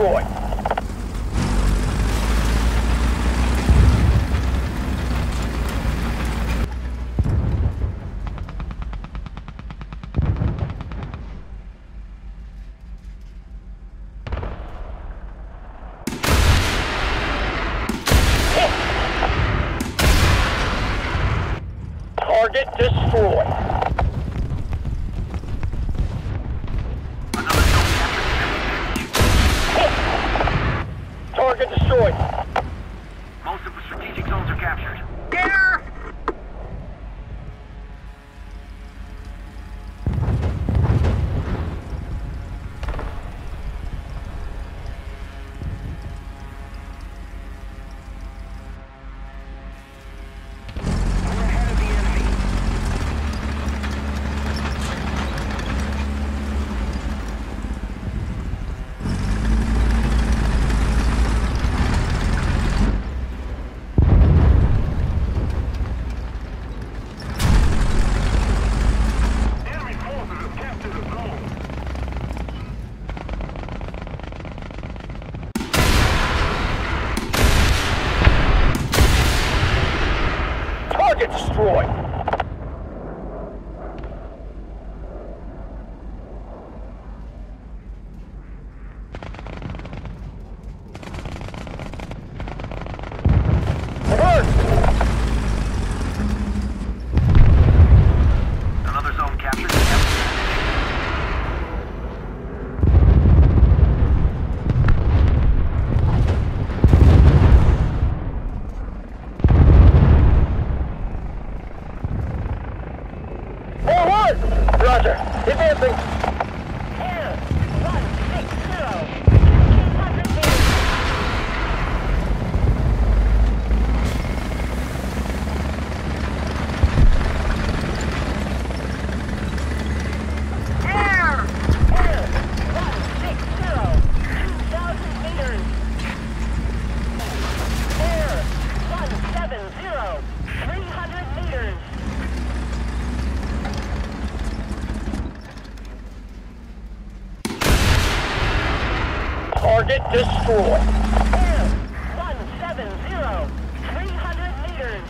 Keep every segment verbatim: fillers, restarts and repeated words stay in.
destroyed. Target destroyed. Target destroyed. Most of the strategic zones are captured. Get her! Get destroyed. Reverse. Another zone captured. Roger, advancing. ten, one sixty, two thousand meters. Air, one seventy, three hundred meters. Target destroyed. Air, one seventy, three hundred meters.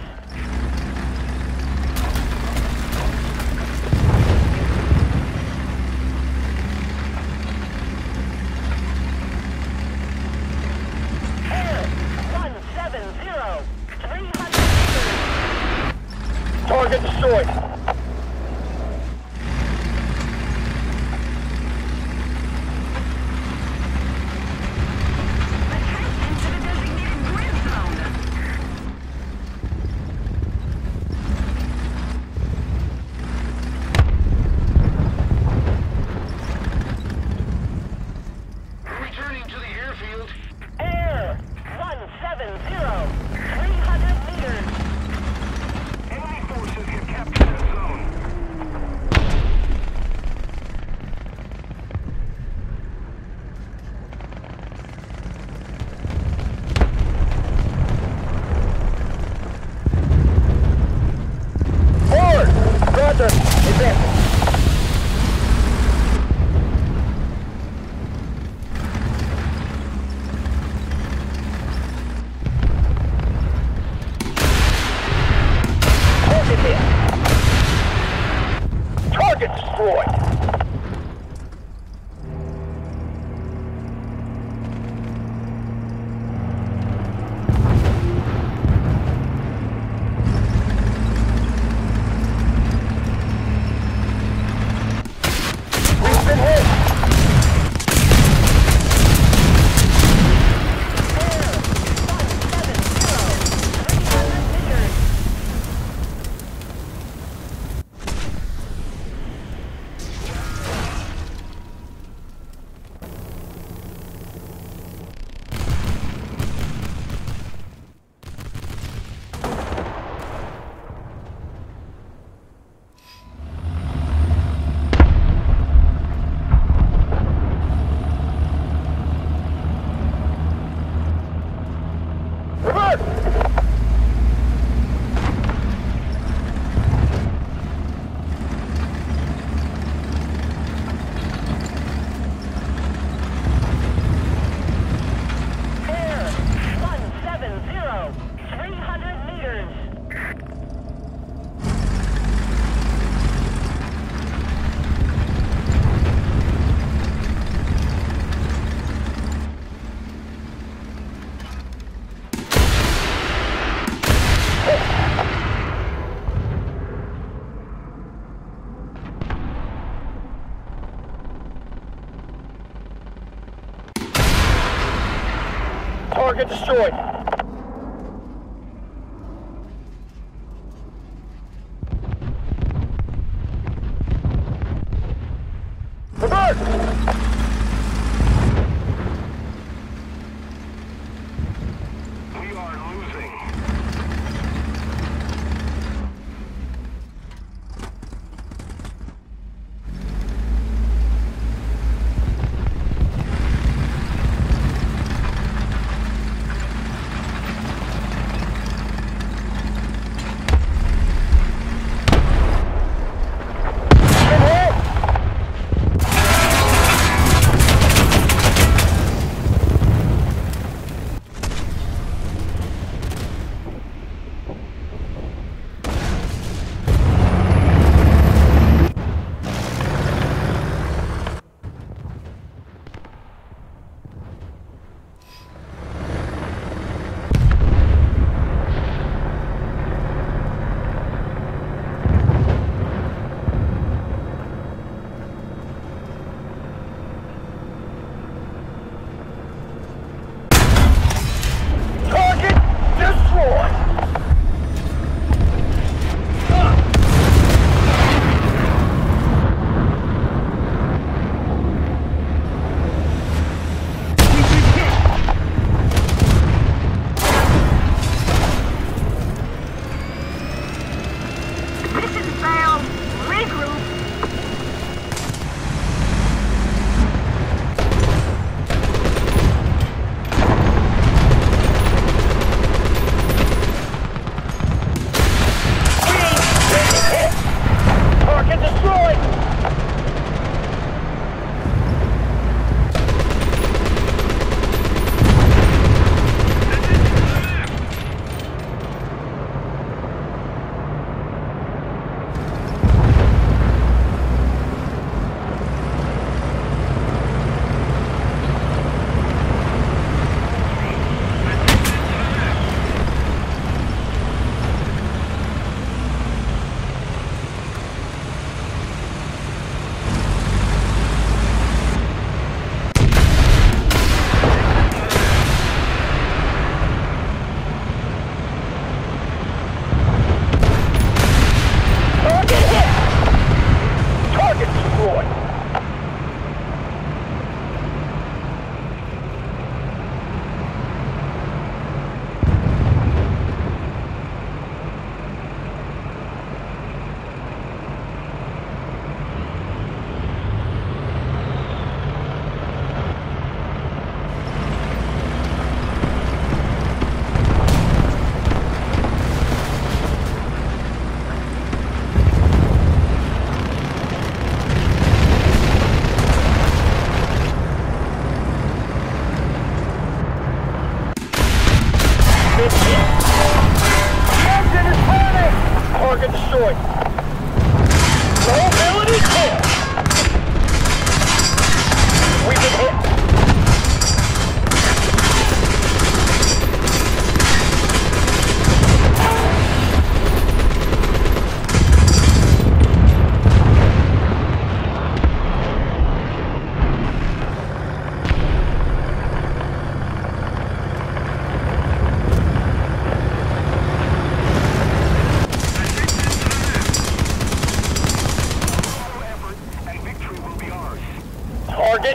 Air, one seventy, three hundred meters. Target destroyed. Zero, three hundred meters. A I forces have captured. or get destroyed. Revert!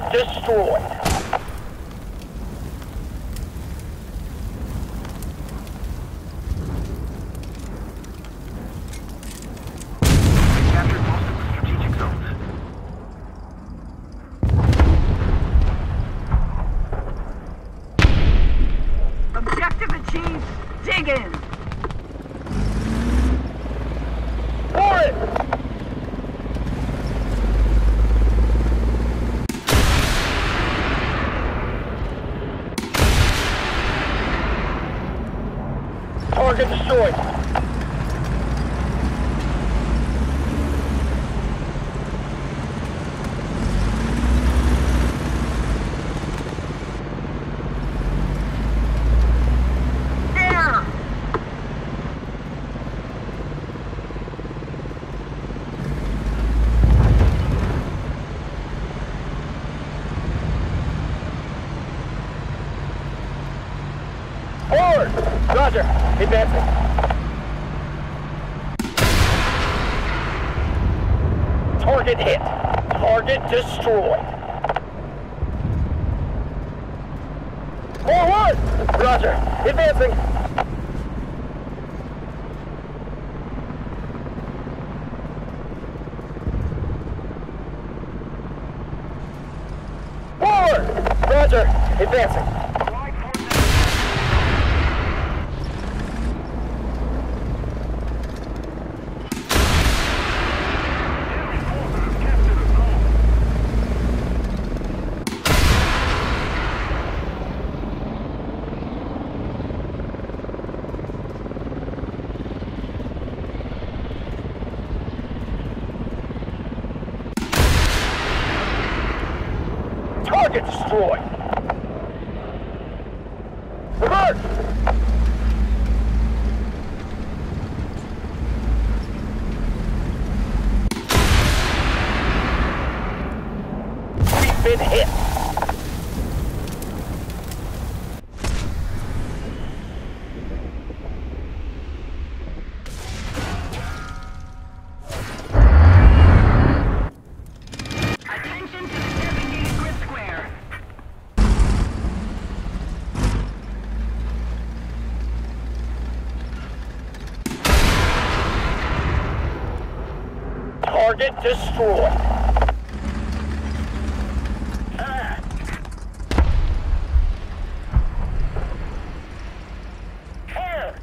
Destroyed. Target destroyed. forward. Roger. Advancing. Target hit. Target destroyed. Forward! Roger. Advancing. Forward! Roger. Advancing. Target destroyed. Revert. We've been hit. Target destroyed. Ah. Fire.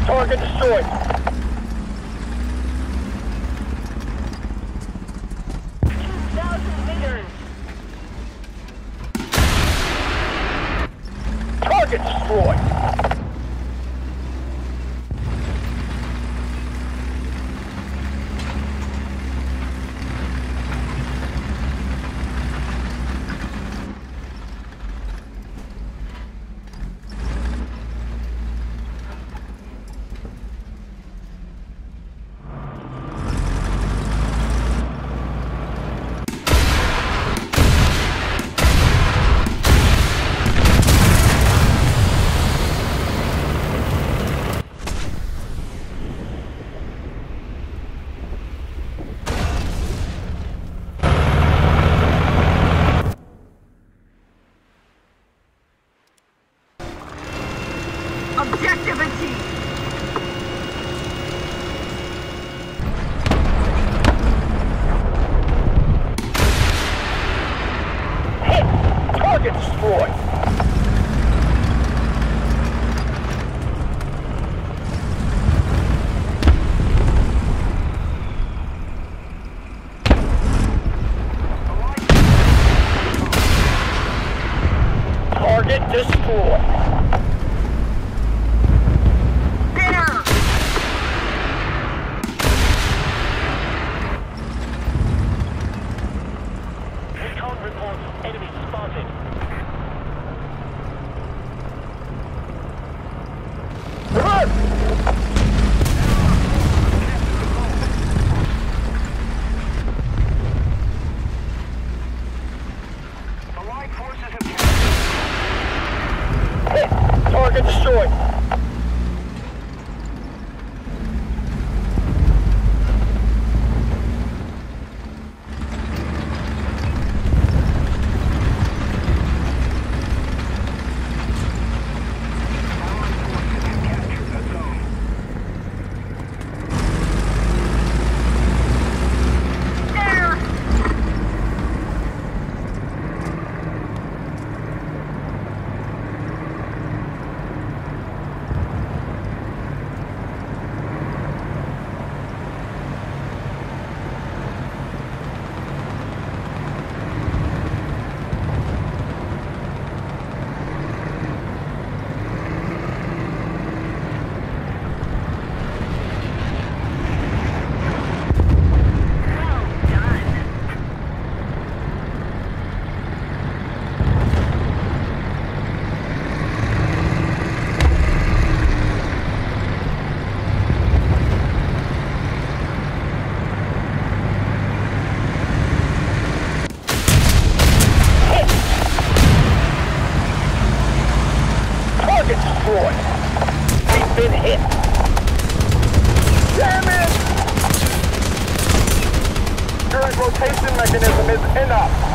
Target destroyed. two thousand meters. Target destroyed. destroyed. We've been hit. Damn it! Current rotation mechanism is enough.